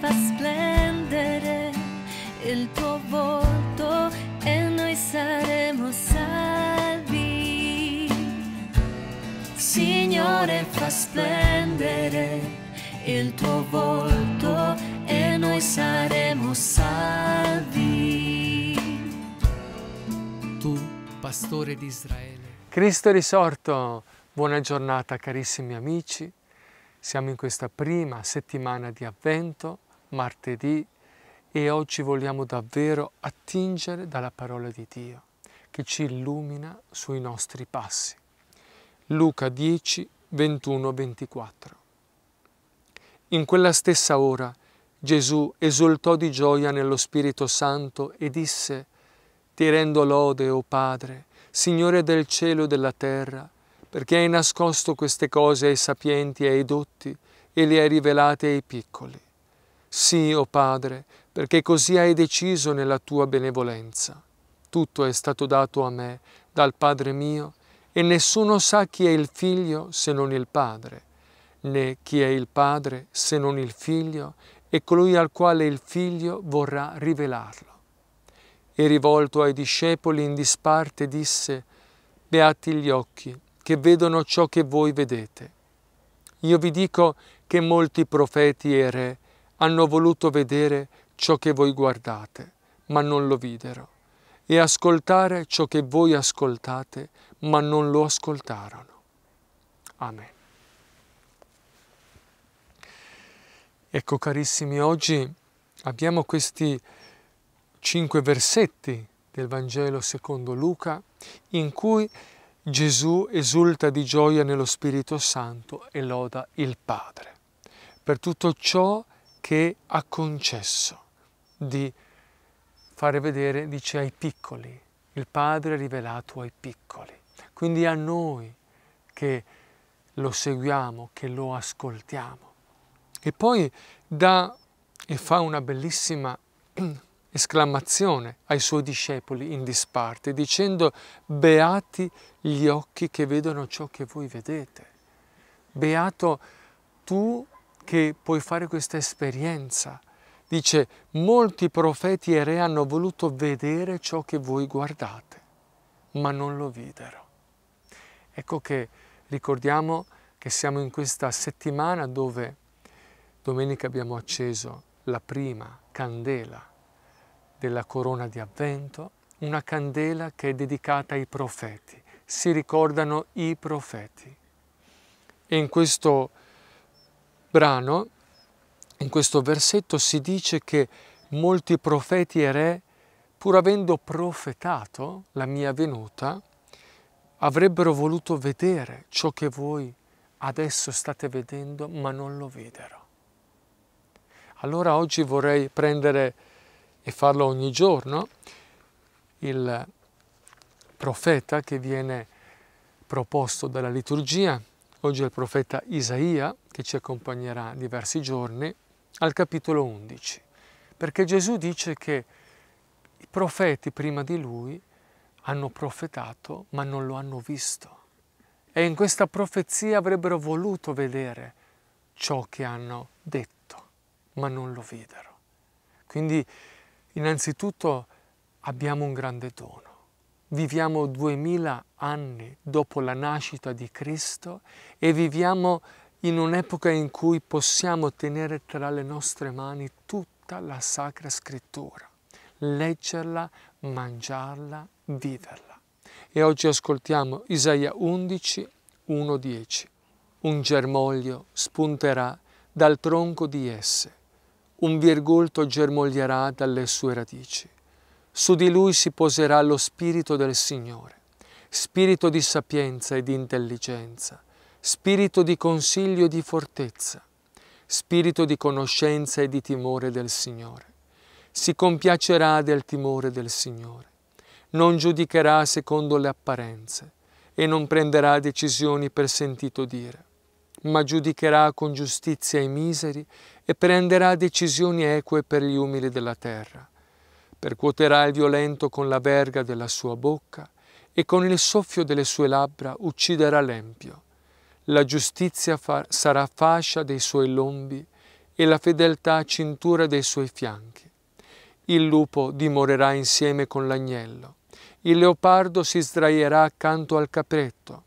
fa splendere il tuo volto e noi saremo salvi. Signore, fa splendere il tuo volto e noi saremo salvi. Tu, pastore di Israele. Cristo è risorto. Buona giornata carissimi amici. Siamo in questa prima settimana di Avvento, martedì, e oggi vogliamo davvero attingere dalla parola di Dio che ci illumina sui nostri passi. Luca 10, 21-24. In quella stessa ora Gesù esultò di gioia nello Spirito Santo e disse: «Ti rendo lode, o Padre, Signore del cielo e della terra, perché hai nascosto queste cose ai sapienti e ai dotti e le hai rivelate ai piccoli. Sì, o Padre, perché così hai deciso nella tua benevolenza. Tutto è stato dato a me dal Padre mio, e nessuno sa chi è il Figlio se non il Padre, né chi è il Padre se non il Figlio e colui al quale il Figlio vorrà rivelarlo». E rivolto ai discepoli in disparte disse: «Beati gli occhi che vedono ciò che voi vedete. Io vi dico che molti profeti e re hanno voluto vedere ciò che voi guardate, ma non lo videro, e ascoltare ciò che voi ascoltate, ma non lo ascoltarono». Amen. Ecco carissimi, oggi abbiamo questi 5 versetti del Vangelo secondo Luca in cui Gesù esulta di gioia nello Spirito Santo e loda il Padre per tutto ciò che ha concesso di fare vedere, dice, ai piccoli. Il Padre è rivelato ai piccoli. Quindi a noi che lo seguiamo, che lo ascoltiamo. E poi dà e fa una bellissima esclamazione ai suoi discepoli in disparte, dicendo: «Beati gli occhi che vedono ciò che voi vedete». Beato tu che puoi fare questa esperienza. Dice: «Molti profeti e re hanno voluto vedere ciò che voi guardate, ma non lo videro». Ecco che ricordiamo che siamo in questa settimana dove domenica abbiamo acceso la prima candela della corona di Avvento, una candela che è dedicata ai profeti. Si ricordano i profeti. E in questo brano, in questo versetto, si dice che molti profeti e re, pur avendo profetato la mia venuta, avrebbero voluto vedere ciò che voi adesso state vedendo, ma non lo videro. Allora oggi vorrei prendere e farlo ogni giorno, il profeta che viene proposto dalla liturgia. Oggi è il profeta Isaia, che ci accompagnerà diversi giorni, al capitolo 11. Perché Gesù dice che i profeti prima di lui hanno profetato, ma non lo hanno visto. E in questa profezia avrebbero voluto vedere ciò che hanno detto, ma non lo videro. Quindi innanzitutto abbiamo un grande dono. Viviamo 2000 anni dopo la nascita di Cristo e viviamo in un'epoca in cui possiamo tenere tra le nostre mani tutta la Sacra Scrittura, leggerla, mangiarla, viverla. E oggi ascoltiamo Isaia 11, 1-10. «Un germoglio spunterà dal tronco di Iesse. Un virgulto germoglierà dalle sue radici. Su di lui si poserà lo Spirito del Signore, spirito di sapienza e di intelligenza, spirito di consiglio e di fortezza, spirito di conoscenza e di timore del Signore. Si compiacerà del timore del Signore. Non giudicherà secondo le apparenze e non prenderà decisioni per sentito dire, ma giudicherà con giustizia i miseri e prenderà decisioni eque per gli umili della terra. Percuoterà il violento con la verga della sua bocca e con il soffio delle sue labbra ucciderà l'empio. La giustizia sarà fascia dei suoi lombi e la fedeltà cintura dei suoi fianchi. Il lupo dimorerà insieme con l'agnello, il leopardo si sdraierà accanto al capretto,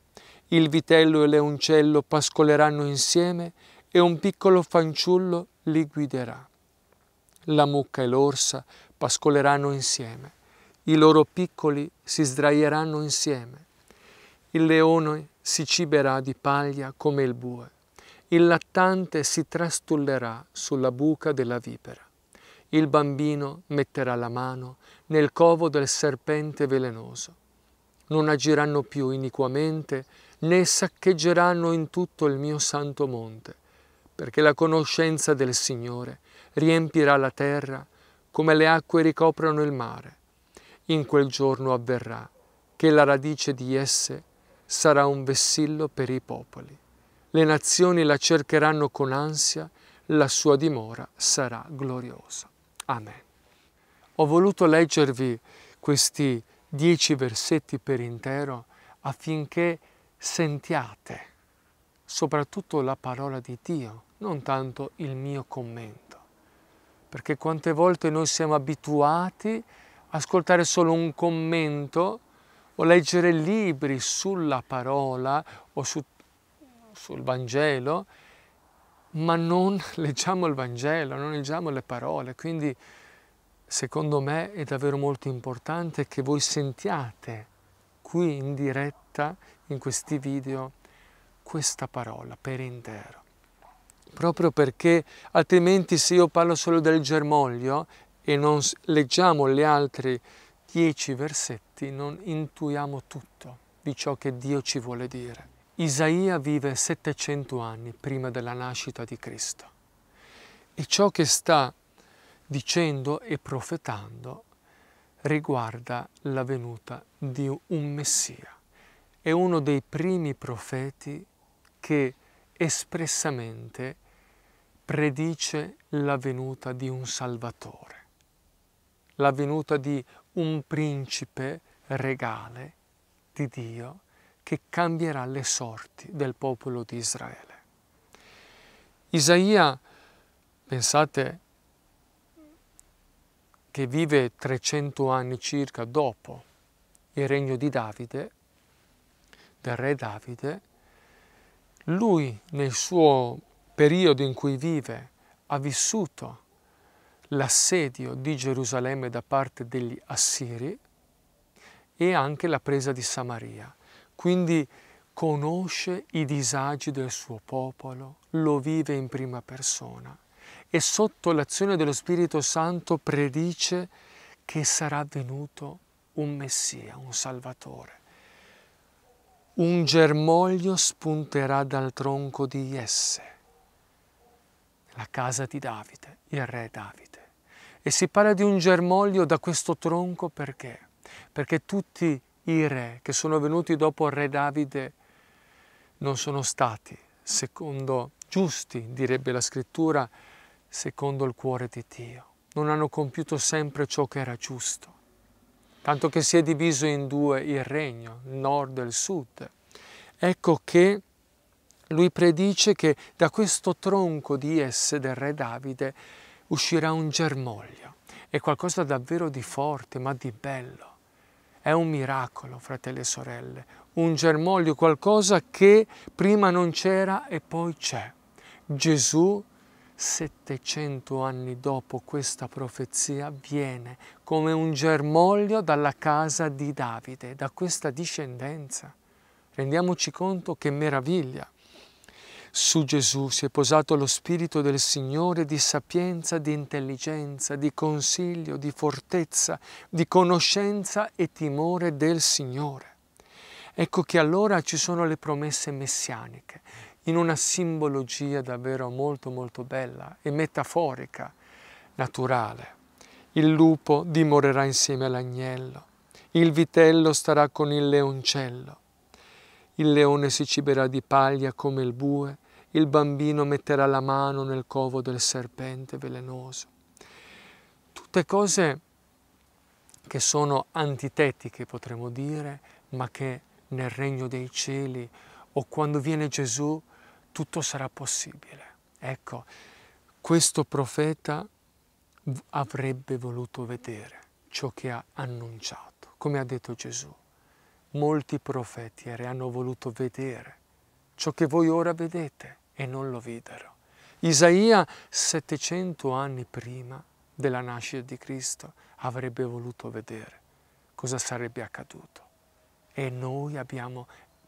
il vitello e l'eoncello pascoleranno insieme e un piccolo fanciullo li guiderà. La mucca e l'orsa pascoleranno insieme, i loro piccoli si sdraieranno insieme. Il leone si ciberà di paglia come il bue, il lattante si trastullerà sulla buca della vipera. Il bambino metterà la mano nel covo del serpente velenoso. Non agiranno più iniquamente, né saccheggeranno in tutto il mio santo monte, perché la conoscenza del Signore riempirà la terra come le acque ricoprono il mare. In quel giorno avverrà che la radice di Iesse sarà un vessillo per i popoli. Le nazioni la cercheranno con ansia, la sua dimora sarà gloriosa. Amen. Ho voluto leggervi questi 10 versetti per intero affinché sentiate soprattutto la parola di Dio, non tanto il mio commento. Perché quante volte noi siamo abituati a ascoltare solo un commento o leggere libri sulla parola o sul Vangelo, ma non leggiamo il Vangelo, non leggiamo le parole. Quindi secondo me è davvero molto importante che voi sentiate qui in diretta, in questi video, questa parola per intero. Proprio perché altrimenti se io parlo solo del germoglio e non leggiamo gli altri 10 versetti, non intuiamo tutto di ciò che Dio ci vuole dire. Isaia vive 700 anni prima della nascita di Cristo e ciò che sta dicendo e profetando riguarda la venuta di un Messia. È uno dei primi profeti che espressamente predice la venuta di un Salvatore, la venuta di un principe regale di Dio che cambierà le sorti del popolo di Israele. Isaia, pensate, che vive 300 anni circa dopo il regno di Davide, del re Davide. Lui, nel suo periodo in cui vive, ha vissuto l'assedio di Gerusalemme da parte degli Assiri e anche la presa di Samaria. Quindi conosce i disagi del suo popolo, lo vive in prima persona e sotto l'azione dello Spirito Santo predice che sarà venuto un Messia, un Salvatore. Un germoglio spunterà dal tronco di Iesse, la casa di Davide, il re Davide. E si parla di un germoglio da questo tronco perché? Perché tutti i re che sono venuti dopo il re Davide non sono stati, secondo giusti, direbbe la Scrittura, secondo il cuore di Dio. Non hanno compiuto sempre ciò che era giusto. Tanto che si è diviso in due il regno, il nord e il sud. Ecco che lui predice che da questo tronco di Iesse del re Davide uscirà un germoglio. È qualcosa davvero di forte, ma di bello. È un miracolo, fratelli e sorelle. Un germoglio, qualcosa che prima non c'era e poi c'è. Gesù, 700 anni dopo questa profezia, viene come un germoglio dalla casa di Davide, da questa discendenza. Rendiamoci conto che meraviglia. Su Gesù si è posato lo Spirito del Signore di sapienza, di intelligenza, di consiglio, di fortezza, di conoscenza e timore del Signore. Ecco che allora ci sono le promesse messianiche, in una simbologia davvero molto molto bella e metaforica, naturale. Il lupo dimorerà insieme all'agnello, il vitello starà con il leoncello, il leone si ciberà di paglia come il bue, il bambino metterà la mano nel covo del serpente velenoso. Tutte cose che sono antitetiche, potremmo dire, ma che nel regno dei cieli o quando viene Gesù tutto sarà possibile. Ecco, questo profeta avrebbe voluto vedere ciò che ha annunciato. Come ha detto Gesù, molti profeti hanno voluto vedere ciò che voi ora vedete e non lo videro. Isaia, 700 anni prima della nascita di Cristo, avrebbe voluto vedere cosa sarebbe accaduto. E noi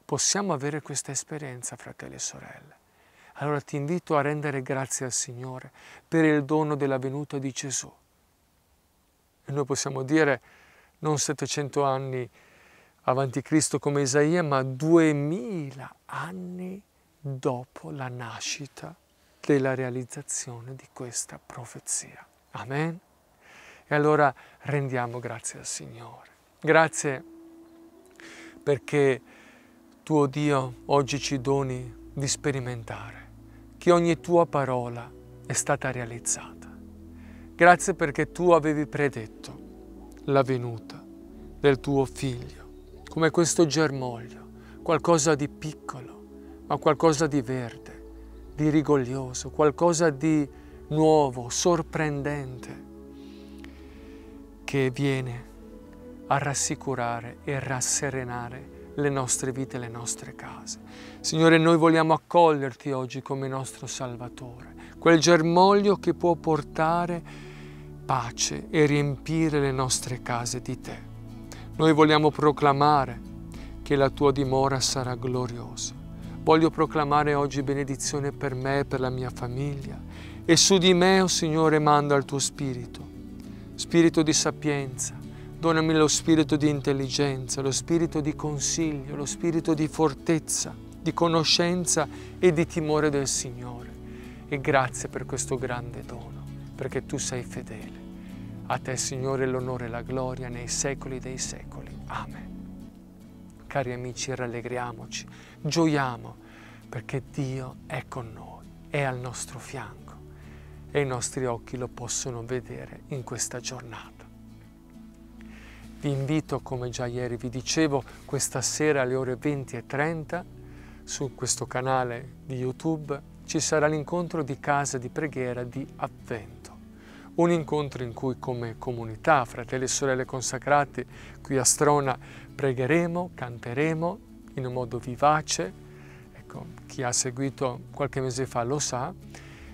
possiamo avere questa esperienza, fratelli e sorelle. Allora ti invito a rendere grazie al Signore per il dono della venuta di Gesù. E noi possiamo dire non 700 anni avanti Cristo come Isaia, ma 2000 anni dopo la nascita della realizzazione di questa profezia. Amen? E allora rendiamo grazie al Signore. Grazie perché tu, o Dio, oggi ci doni di sperimentare che ogni tua parola è stata realizzata. Grazie perché tu avevi predetto la venuta del tuo Figlio, come questo germoglio, qualcosa di piccolo, ma qualcosa di verde, di rigoglioso, qualcosa di nuovo, sorprendente, che viene a rassicurare e rasserenare le nostre vite, le nostre case. Signore, noi vogliamo accoglierti oggi come nostro Salvatore, quel germoglio che può portare pace e riempire le nostre case di te. Noi vogliamo proclamare che la tua dimora sarà gloriosa. Voglio proclamare oggi benedizione per me e per la mia famiglia. E su di me, o Signore, manda il tuo Spirito, Spirito di sapienza. Donami lo spirito di intelligenza, lo spirito di consiglio, lo spirito di fortezza, di conoscenza e di timore del Signore. E grazie per questo grande dono, perché tu sei fedele. A te, Signore, l'onore e la gloria nei secoli dei secoli. Amen. Cari amici, rallegriamoci, gioiamo, perché Dio è con noi, è al nostro fianco e i nostri occhi lo possono vedere in questa giornata. Vi invito, come già ieri vi dicevo, questa sera alle ore 20:30 su questo canale di YouTube ci sarà l'incontro di Casa di Preghiera di Avvento. Un incontro in cui come comunità, fratelli e sorelle consacrati, qui a Strona pregheremo, canteremo in un modo vivace. Ecco, chi ha seguito qualche mese fa lo sa.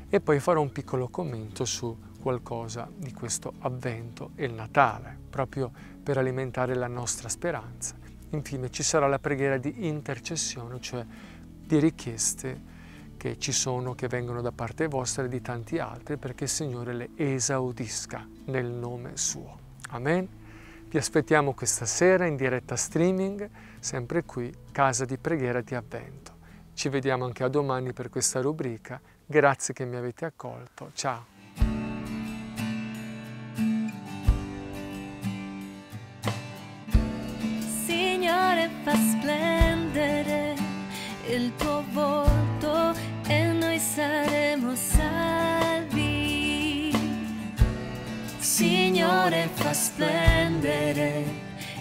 E poi farò un piccolo commento su qualcosa di questo Avvento e il Natale, proprio per alimentare la nostra speranza. Infine ci sarà la preghiera di intercessione, cioè di richieste che ci sono, che vengono da parte vostra e di tanti altri, perché il Signore le esaudisca nel nome suo. Amen. Vi aspettiamo questa sera in diretta streaming, sempre qui, Casa di Preghiera di Avvento. Ci vediamo anche a domani per questa rubrica. Grazie che mi avete accolto. Ciao. Fa splendere il tuo volto e noi saremo salvi. Signore, fa splendere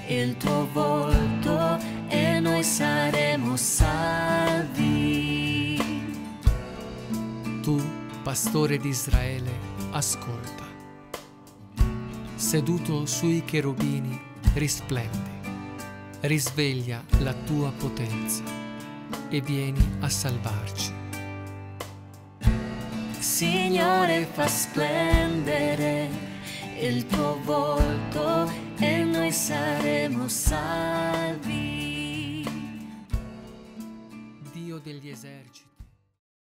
il tuo volto e noi saremo salvi. Tu, pastore di Israele, ascolta. Seduto sui cherubini, risplendi. Risveglia la tua potenza e vieni a salvarci. Signore, fa splendere il tuo volto e noi saremo salvi. Dio degli eserciti.